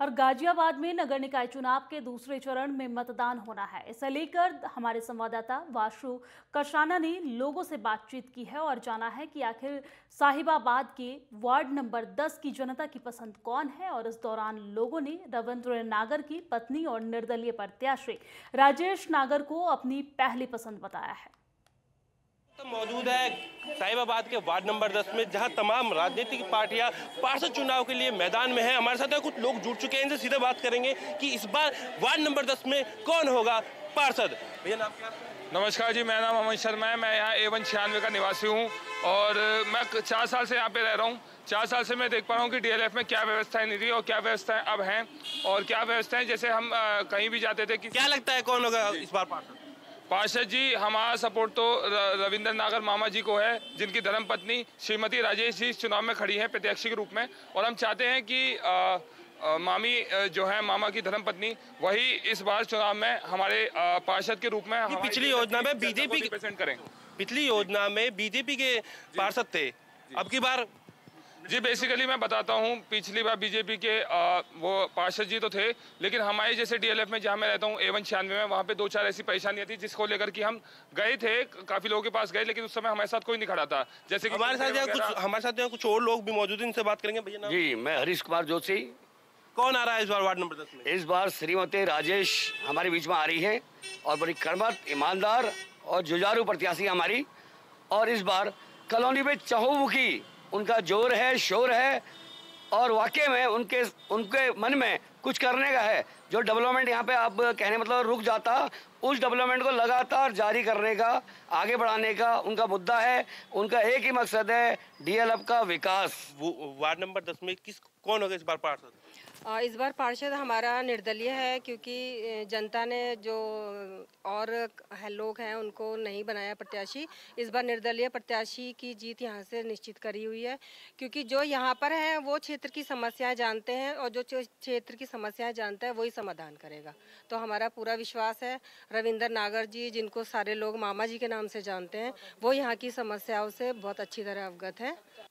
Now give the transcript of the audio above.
और गाजियाबाद में नगर निकाय चुनाव के दूसरे चरण में मतदान होना है। इसे लेकर हमारे संवाददाता वासु कर्शाना ने लोगों से बातचीत की है और जाना है कि आखिर साहिबाबाद के वार्ड नंबर 10 की जनता की पसंद कौन है। और इस दौरान लोगों ने रविंद्र नागर की पत्नी और निर्दलीय प्रत्याशी राजेश नागर को अपनी पहली पसंद बताया है। मौजूद है साहिबाबाद के वार्ड नंबर 10 में, जहां तमाम राजनीतिक पार्टियां पार्षद चुनाव के लिए मैदान में हैं। हमारे साथ कुछ लोग जुड़ चुके हैं, इनसे सीधे बात करेंगे कि इस बार वार्ड नंबर 10 में कौन होगा पार्षद। भैया नाम क्या? नमस्कार जी, मेरा नाम अमन शर्मा है। मैं यहाँ A-96 का निवासी हूँ और मैं 4 साल से यहाँ पे रह रहा हूँ। 4 साल से मैं देख पा रहा हूँ कि DLF में क्या व्यवस्थाएं नहीं थी और क्या व्यवस्थाएं अब हैं और क्या व्यवस्थाएं जैसे हम कहीं भी जाते थे। क्या लगता है कौन होगा इस बार पार्षद? पार्षद जी, हमारा सपोर्ट तो रविंद्र नागर मामा जी को है, जिनकी धर्मपत्नी श्रीमती राजेश जी चुनाव में खड़ी हैं प्रत्याशी के रूप में। और हम चाहते हैं कि मामी जो है, मामा की धर्मपत्नी, वही इस बार चुनाव में हमारे पार्षद के रूप में। पिछली योजना में बीजेपी रिप्रेजेंट करें। पिछली योजना में बीजेपी के पार्षद थे, अब की बार? जी बेसिकली मैं बताता हूँ, पिछली बार बीजेपी के वो पार्षद जी तो थे, लेकिन हमारे जैसे DLF में, जहाँ मैं रहता हूँ A-96 में, वहाँ पे 2-4 ऐसी परेशानियाँ थी जिसको लेकर कि हम गए थे, काफ़ी लोगों के पास गए, लेकिन उस समय हमारे साथ कोई नहीं खड़ा था। जैसे कि हमारे साथ कुछ और लोग भी मौजूद हैं, इनसे बात करेंगे। भैया जी, मैं हरीश कुमार जोशी। कौन आ रहा है इस बार वार्ड नंबर 10 में? इस बार श्रीमती राजेश हमारे बीच में आ रही है और बड़ी कर्मठ, ईमानदार और जुझारू प्रत्याशी हमारी। और इस बार कॉलोनी में चहुमुखी उनका जोर है, शोर है और वाकई में उनके मन में कुछ करने का है। जो डेवलपमेंट यहाँ पे आप कहने मतलब रुक जाता, उस डेवलपमेंट को लगातार जारी करने का, आगे बढ़ाने का उनका मुद्दा है। उनका एक ही मकसद है, DLF का विकास। वार्ड नंबर 10 में कौन होगा इस बार पार्षद? इस बार पार्षद हमारा निर्दलीय है, क्योंकि जनता ने जो और लोग हैं उनको नहीं बनाया प्रत्याशी। इस बार निर्दलीय प्रत्याशी की जीत यहाँ से निश्चित करी हुई है, क्योंकि जो यहाँ पर है वो क्षेत्र की समस्याएँ जानते हैं और जो क्षेत्र की समस्याएँ जानता है वही समाधान करेगा। तो हमारा पूरा विश्वास है रविंद्र नागर जी, जिनको सारे लोग मामा जी के नाम से जानते हैं, वो यहाँ की समस्याओं से बहुत अच्छी तरह अवगत हैं।